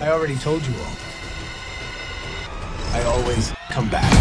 I already told you all. I always come back.